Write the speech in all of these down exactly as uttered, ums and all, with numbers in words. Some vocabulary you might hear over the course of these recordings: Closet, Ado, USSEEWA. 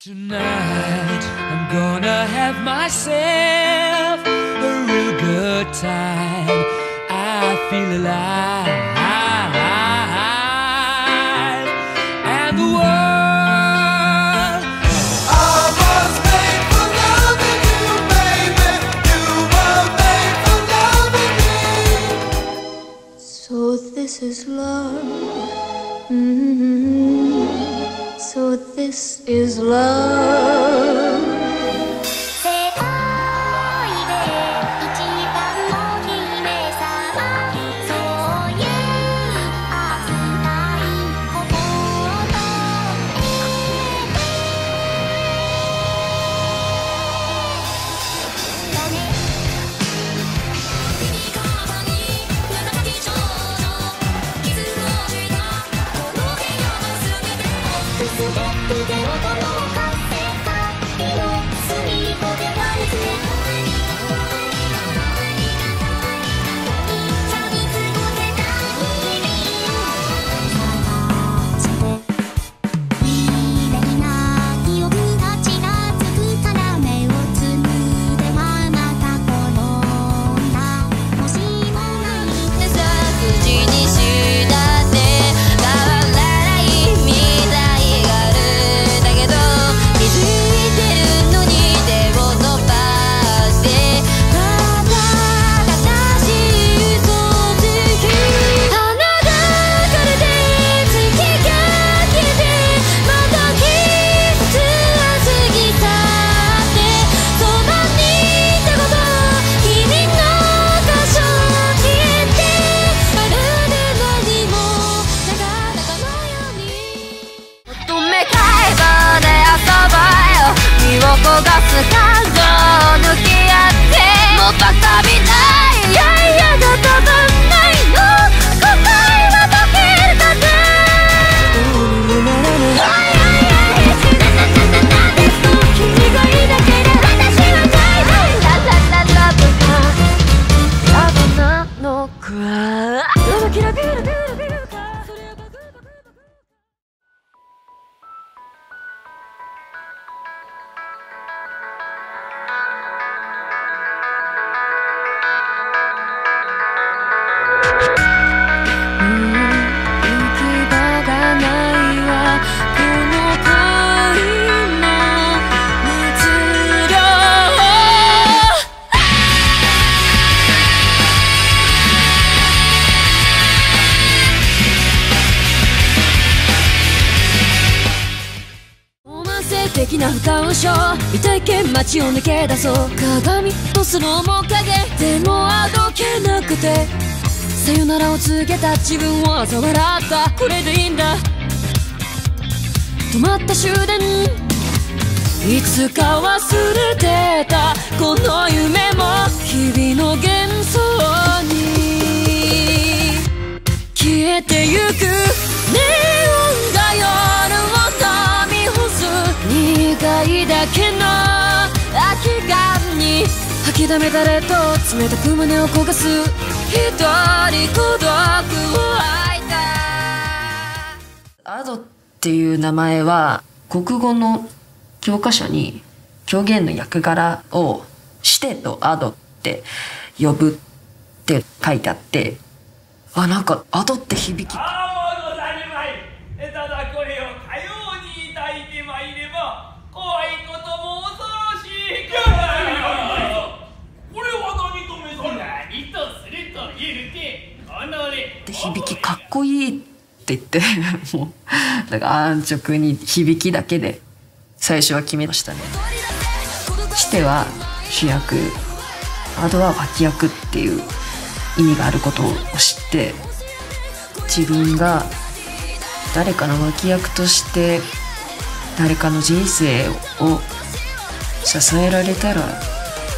Tonight, I'm gonna have myself a real good time. I feel alive, and the world I was made for loving you, baby. You were made for loving me. So this is love. Mm-hmm. So this is love. 世界で一番の姫様、そういう熱い心を 的な不感傷痛いけん街を抜け出そう鏡とその面影でもあどけなくてさよならを告げた自分を嘲笑ったこれでいいんだ止まった終電いつか忘れてたこの夢も日々の幻想に消えてゆくネオンだよ 苦いだけの空き缶に吐きだめたレッド冷たく胸を焦がす一人孤独を愛だアドっていう名前は国語の教科書に狂言の役柄をしてとアドって呼ぶって書いてあってあなんかアドって響きか。 響きかっこいいって言ってもうだから安直に響きだけで最初は決めましたね。しては主役あとは脇役っていう意味があることを知って、自分が誰かの脇役として誰かの人生を支えられたら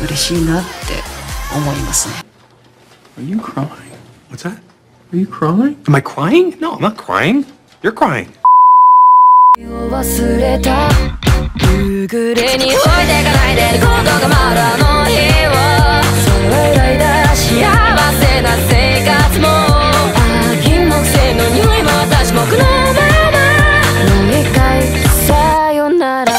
嬉しいなって思いますね。Are you crying? What's that? Are you crying? Am I crying? No, I'm not crying. You're crying. 忘れた夕暮れに置いてかないで行動がまだあの日を、それ以来だ幸せな生活も金木犀の匂いも私もこのままもう一回さよなら。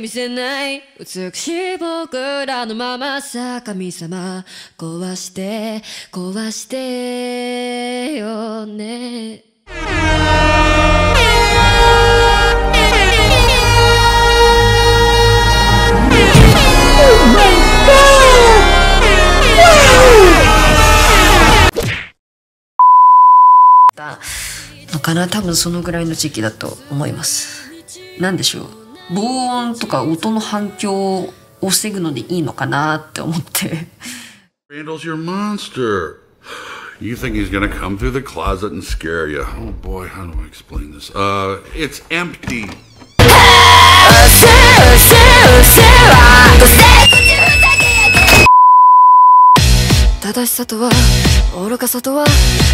見せない美しい僕らのままさ、神様壊して壊してよね。のかな、多分そのぐらいの時期だと思います。なんでしょう、防音とか音の反響を防ぐのでいいのかなって思って。Randall's your monster. You think he's gonna come through the closet and scare you? Oh boy, how do I explain this? Uh, it's empty. 正しさとは愚かさとは、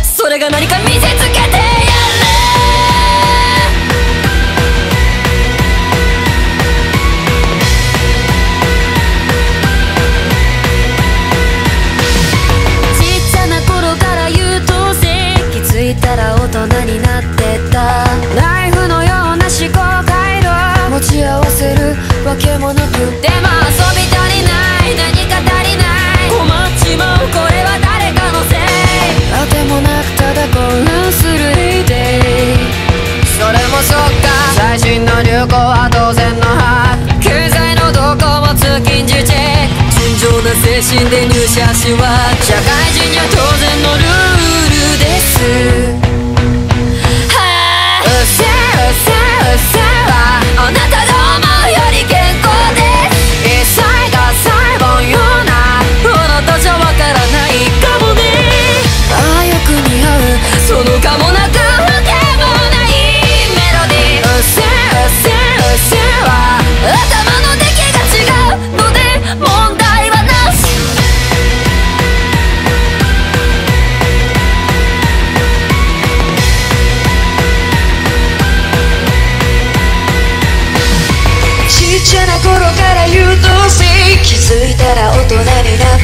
それが何か見せつけてやる。気づいたら大人になってた、ナイフのような思考回路持ち合わせるわけもなく、でも遊び足りない何か足りない困っちまう、これは誰かのせい、あてもなくただ混乱するエイデイ、それもそっか最新の流行は当然のはず、経済の動向も通勤時チェック、純情な精神で入社しは社会人には当然のルールです。「うせうせうせはあなたが思うより健康です」「一切が細胞ようなものとじゃわからないかもね」「ああよく似合うそのかもなくわけもないメロディー」「うせうせうせは頭の出来が違うので問題はなし」ちっちゃな頃から優等生、気づいたら大人になっ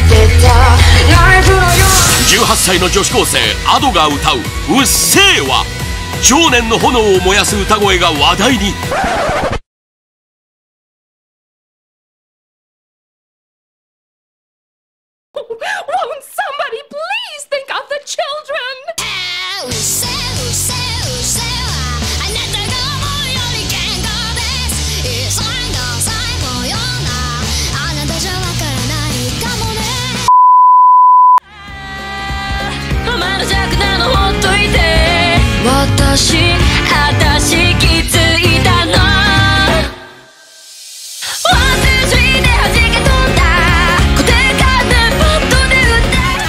てた、ライフのよう。じゅうはっさいの女子高生アドが歌う「うっせぇわ」、少年の炎を燃やす歌声が話題に。私、私気づいたのワンツースリーで弾け飛んだ固定観念パッとで打った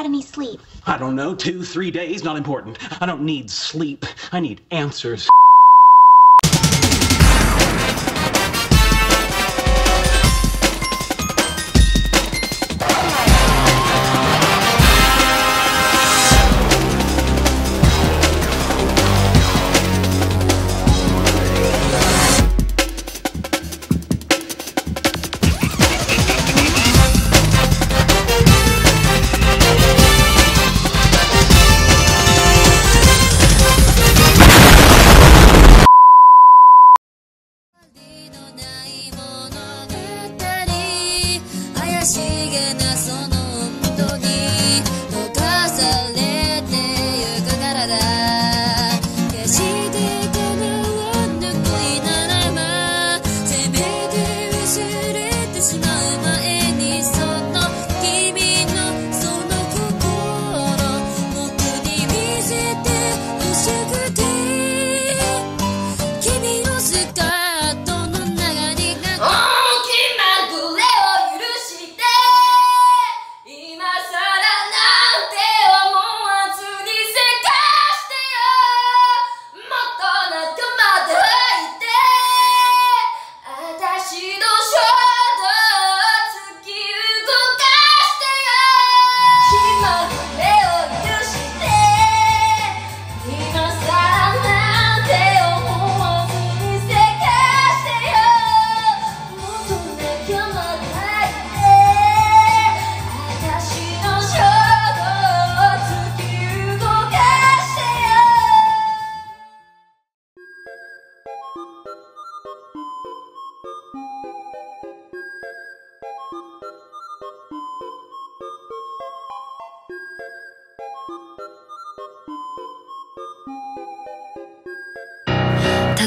out of me sleep? I don't know, two, three days, not important. I don't need sleep. I need answers.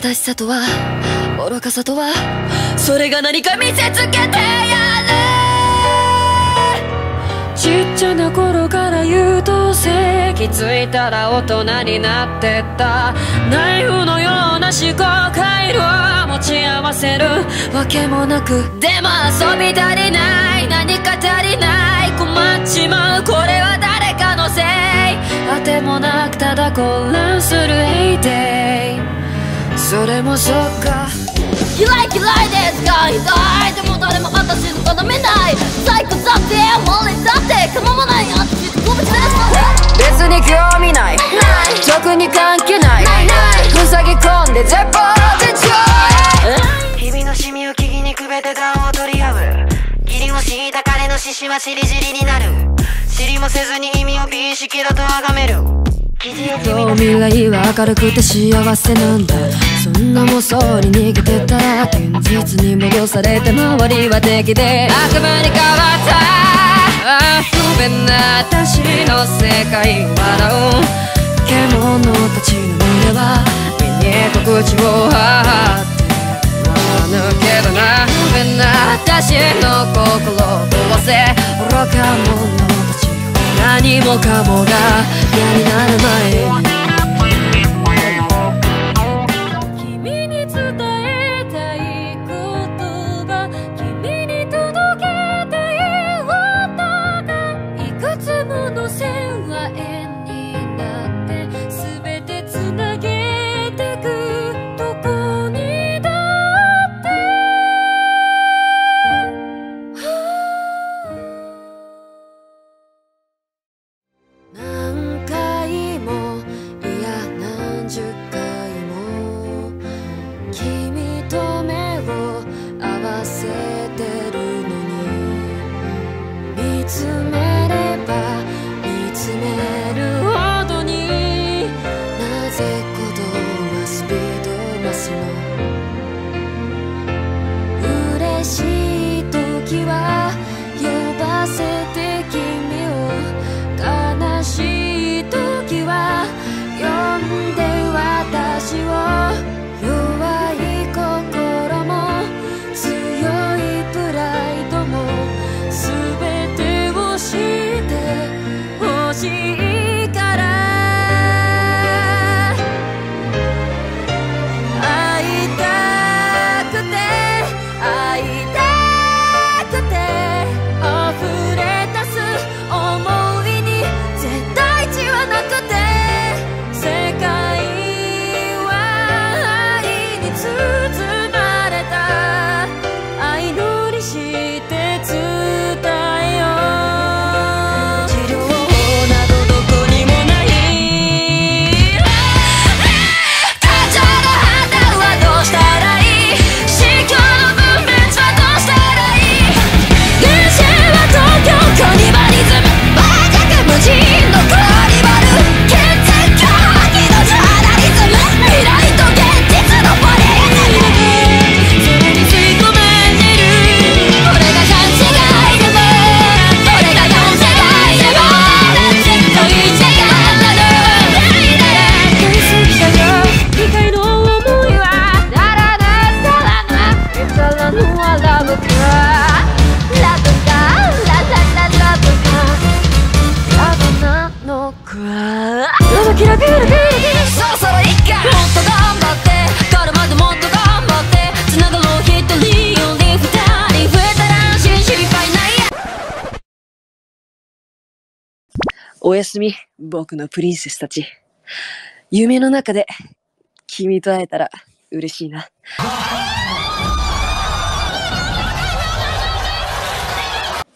正しさとは愚かさとは、それが何か見せつけてやれ。ちっちゃな頃から優等生、気づいたら大人になってった。ナイフのような思考回路を持ち合わせるわけもなく、でも遊び足りない、何か足りない、困っちまう、これは誰かのせい。あてもなくただ混乱する エーデイ、それもそっか。嫌い嫌いですがひどい、でも誰も私のこと見ない。最高だって無理だって構わない、私とごめんなさい。別に興味ない、特に関係ない、ふさぎ込んで絶望でちょい。日々のシミを聞きにくべて暖を取り合う、義理を敷いた彼の獅子は尻尻になる。知りもせずに意味を美意識だと崇める。どう未来は明るくて幸せなんだ、そんな妄想に逃げてたら現実に戻されて、周りは敵で悪魔に変わった。不便な私の世界、笑う獣たちの胸は目に心地を張って笑うけどな。不便な私の心を壊せ、愚か者たち、何もかもが嫌になる前に、君に伝えたいことが君に届けたい音が、いくつもの線は円になって全てつなげてく、どこにだって。何回もくわー。ララキラビラビラビラ、そろそろいっか。もっと頑張って、これまでもっと頑張って、つながろう一人より二人、増えたら安心心配ないや。おやすみ、僕のプリンセスたち。夢の中で君と会えたら嬉しいな。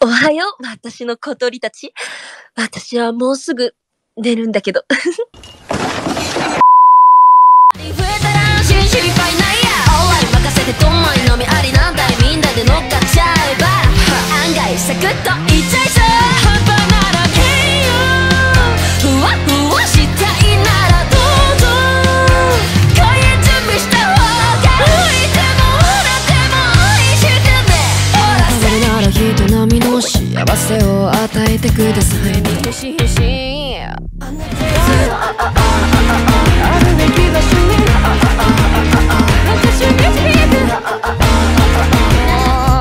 おはよう、私の小鳥たち。私はもうすぐ寝るんだけど。幸せを与えてください。ひしひしあなたはああるべき場所に私を導く、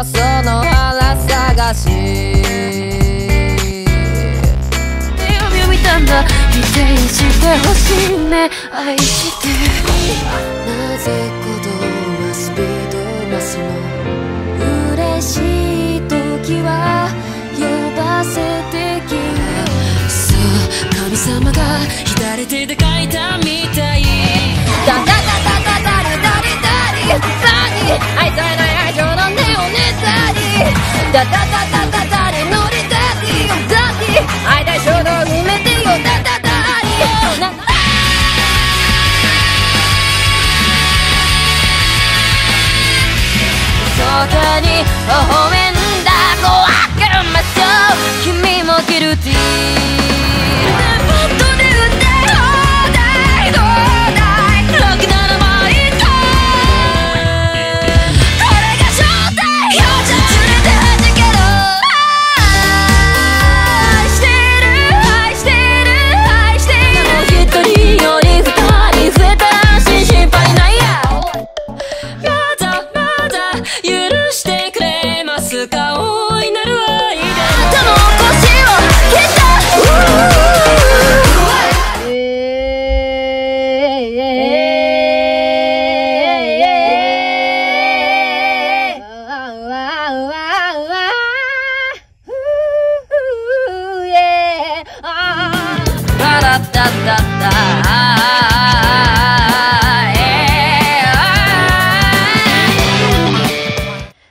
その腹探し手を見たんだ。否定してほしいね、愛してなぜ鼓動はスピード増すの。嬉しい時はさあ、神様が左手で描いたみたい。ダダダダダダリダリダリダリ、愛されない愛情のネオネタリ。ダダダダダダリノリダリダリ、愛大衝動埋めてよダダダリ。なそかに微笑んだ子は車と君もギルティー。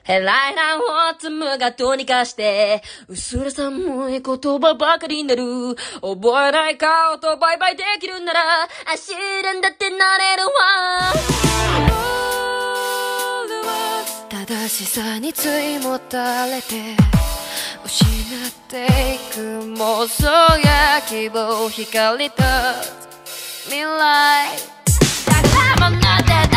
ヘラヘラをつむがどうにかして、薄ら寒い言葉ばかりになる。覚えない顔とバイバイできるなら、走るんだってなれるわ。正しさについもたれて失っていく妄想や希望、光と未来。宝物って大事だ。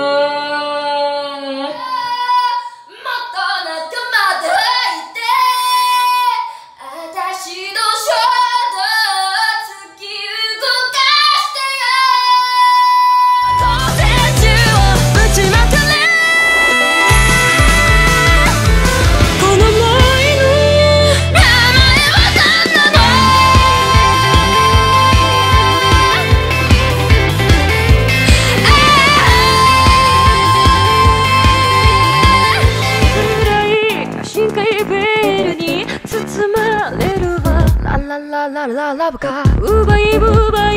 la la la か奪い奪い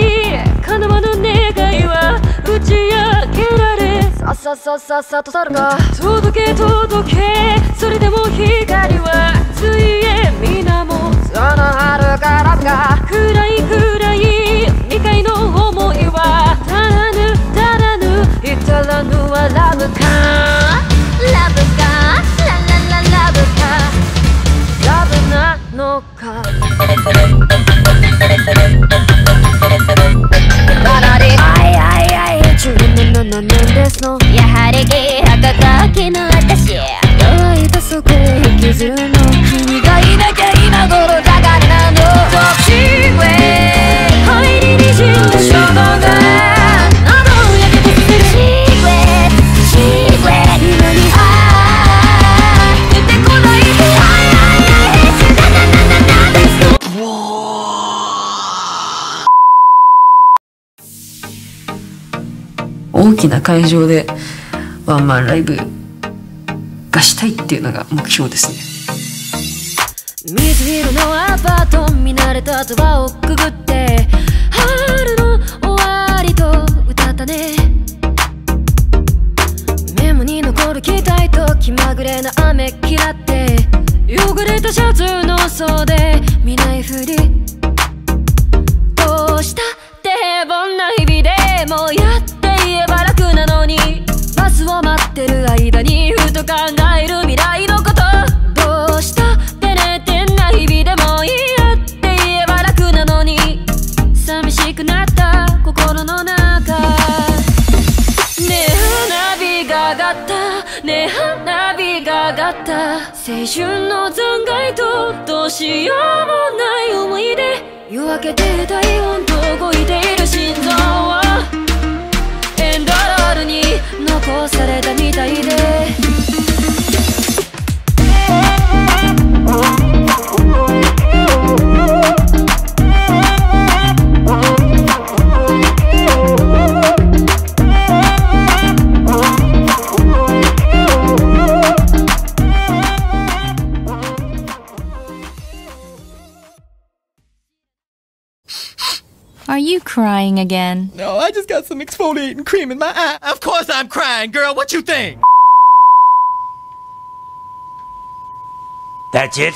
叶わぬ願いは打ち明けられ、さっさっさっさっさと去るか。届け届け、それでも光はついえ皆もその春から か, か暗い暗い未開の想いは足らぬ足らぬ至らぬはラブかラブかララララブかラブなのか。かなりあいあいあいじゅうななねんですの、やはり気迫が気の私。譲るの君がいなきゃ今頃だからなの She way 入りにじむ衝動が喉を焼けてする She way She way 今にあー出てこないで I I I It's 大きな会場でワンマンライブがしたいっていうのが目標ですね。水色のアパート見慣れたドアをくぐって春の終わりと歌ったね。メモに残る期待と気まぐれな雨嫌って汚れたシャツの袖見ないふりどうしたって平凡な日々でもやって言えば楽なのにバスを待ってる間にふと考える未来のことどうしたって寝てんな日々でもいいやって言えば楽なのに寂しくなった心の中ねえ花火が上がったねえ花火が上がった青春の残骸とどうしようもない思い出夜明けて体温と動いている心臓はエンドロールに残されたみたいでAre you crying again? No, I just got some exfoliating cream in my eye. Of course I'm crying, girl. What you think? That's it?